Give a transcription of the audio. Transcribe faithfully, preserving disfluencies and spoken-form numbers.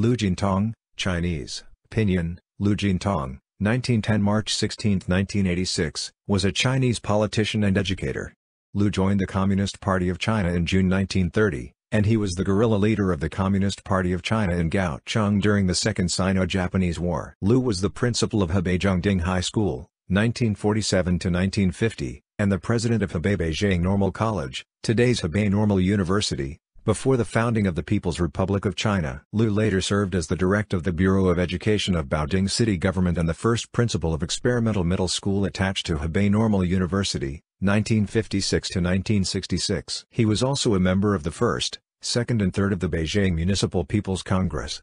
Lu Jintang, Chinese, Pinyin, Lu Jintang, nineteen ten March sixteenth nineteen eighty-six, was a Chinese politician and educator. Lu joined the Communist Party of China in June nineteen thirty, and he was the guerrilla leader of the Communist Party of China in Gaocheng during the Second Sino-Japanese War. Lu was the principal of Hebei Zhengding High School, nineteen forty-seven to nineteen fifty, and the president of Hebei Beijing Normal College, today's Hebei Normal University, before the founding of the People's Republic of China. Lu later served as the director of the Bureau of Education of Baoding City Government and the first principal of Experimental Middle School attached to Hebei Normal University, nineteen fifty-six to nineteen sixty-six. He was also a member of the first, second and third of the Beijing Municipal People's Congress.